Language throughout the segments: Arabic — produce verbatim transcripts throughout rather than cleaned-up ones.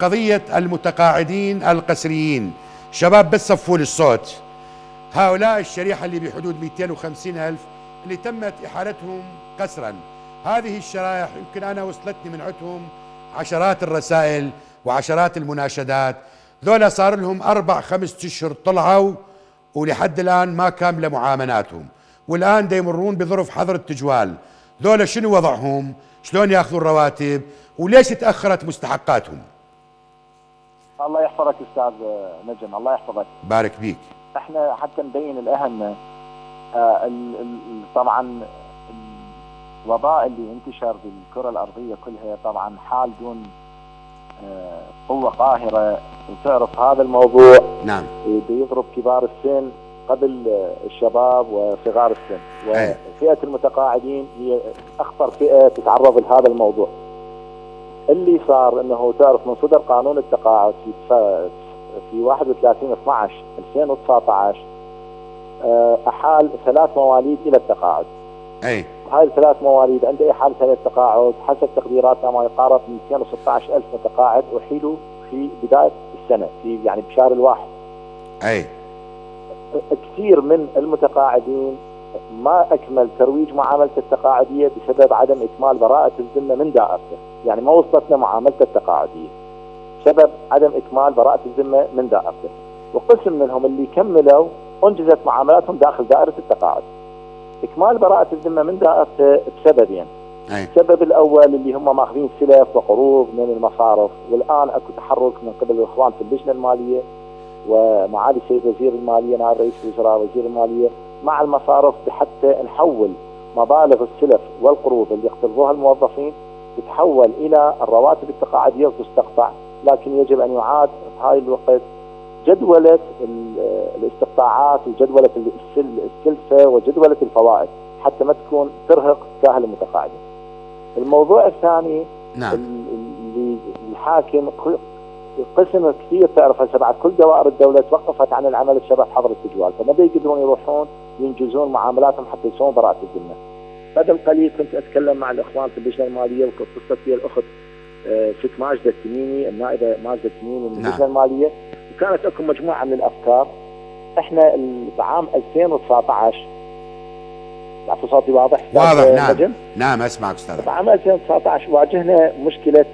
قضية المتقاعدين القسريين. شباب بس صفوا لي الصوت. هؤلاء الشريحة اللي بحدود مئتين وخمسين ألف اللي تمت إحالتهم قسرا، هذه الشرائح يمكن أنا وصلتني من عندهم عشرات الرسائل وعشرات المناشدات. ذولا صار لهم أربع خمس أشهر طلعوا ولحد الآن ما كاملة معاملاتهم، والآن دا يمرون بظرف حظر التجوال. ذولا شنو وضعهم؟ شلون ياخذوا الرواتب؟ وليش تأخرت مستحقاتهم؟ الله يحفظك أستاذ نجم، الله يحفظك، بارك بيك. احنا حتى نبين الأهم، طبعا الوباء اللي انتشر بالكرة الأرضية كلها طبعا حال دون قوة قاهرة، وتعرف هذا الموضوع. نعم. بيضرب كبار السن قبل الشباب وصغار السن، وفئة المتقاعدين هي أخطر فئة تتعرض لهذا الموضوع. اللي صار انه تعرف من صدر قانون التقاعد في في واحد وثلاثين اثني عشر ألفين وتسعطعش احال ثلاث مواليد الى التقاعد. اي هاي الثلاث مواليد عنده احاله الى التقاعد حسب تقديراتنا ما يقارب مئتين وستة عشر ألف متقاعد احيلوا في بدايه السنه، في يعني بشهر الواحد. اي كثير من المتقاعدين ما اكمل ترويج معاملته التقاعديه بسبب عدم اكمال براءه الذمه من دائرته، يعني ما وصلتنا معاملته التقاعديه بسبب عدم اكمال براءه الذمه من دائرته، وقسم منهم اللي كملوا انجزت معاملاتهم داخل دائره التقاعد. اكمال براءه الذمه من دائرته بسببين. يعني. السبب الاول اللي هم ماخذين سلف وقروض من المصارف، والان اكو تحرك من قبل الاخوان في اللجنه الماليه ومعالي السيد وزير الماليه نائب رئيس الوزراء وزير الماليه مع المصارف بحتى نحول مبالغ السلف والقروض اللي يقترضوها الموظفين تتحول الى الرواتب التقاعديه وتستقطع، لكن يجب ان يعاد في هاي الوقت جدوله الاستقطاعات وجدوله السلفه وجدوله الفوائد حتى ما تكون ترهق ساهل المتقاعدين. الموضوع الثاني نعم. اللي الحاكم قسم كثير تعرفه سبعه كل دوائر الدوله توقفت عن العمل بسبب حظر التجوال، فما بيقدرون يروحون ينجزون معاملاتهم حتى يسوون براءة الذمه. قبل قليل كنت اتكلم مع الاخوان في اللجنه الماليه وكنت اتصلت بي الاخت ست ماجده التميمي، النائبه ماجده التميمي من اللجنه الماليه، وكانت اكو مجموعه من الافكار. احنا بعام ألفين وتسعطعش عفوا صوتي واضح؟ واضح نعم نجم. نعم اسمعك استاذ. بعام ألفين وتسعطعش واجهنا مشكله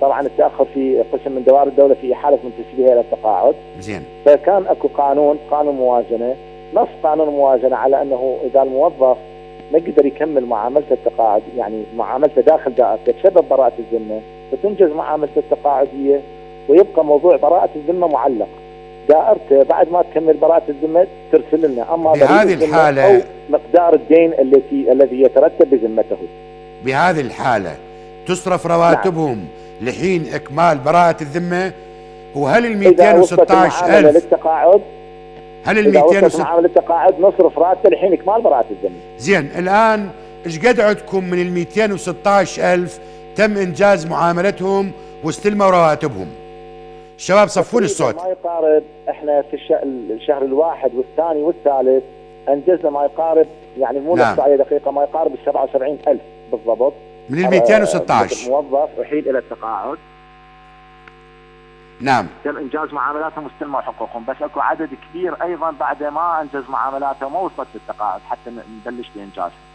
طبعا التاخر في قسم من دوائر الدوله في احاله منتسبيها الى التقاعد. زين. فكان اكو قانون، قانون موازنه، نص قانون موازنه على انه اذا الموظف ما قدر يكمل معاملته التقاعد يعني معاملته داخل دائرته بسبب براءه الذمه، فتنجز معاملته التقاعديه ويبقى موضوع براءه الذمه معلق. دائرته بعد ما تكمل براءه الذمه ترسل لنا اما بهذه الحاله او مقدار الدين التي الذي يترتب بذمته. بهذه الحاله تصرف رواتبهم نعم. لحين اكمال براءه الذمه. وهل ال مئتين وستة عشر ألف للتقاعد هل ال مئتين وستة عشر ألف للتقاعد نصرف راتبه لحين اكمال براءه الذمه؟ زين، الان ايش قد عندكم من ال مئتين وستة عشر ألف تم انجاز معاملتهم واستلموا رواتبهم؟ الشباب صفوا لي الصوت. ما يقارب احنا في الشهر الواحد والثاني والثالث انجزنا ما يقارب يعني مو نعم. نص دقيقه ما يقارب ال سبعة وسبعين ألف بالضبط من ال مئتين وستة عشر موظف احيل الى التقاعد. نعم. تم انجاز معاملاتهم واستلموا حقوقهم، بس اكو عدد كبير ايضا بعد ما انجز معاملاته وما وصلت للتقاعد حتى نبلش بانجازها.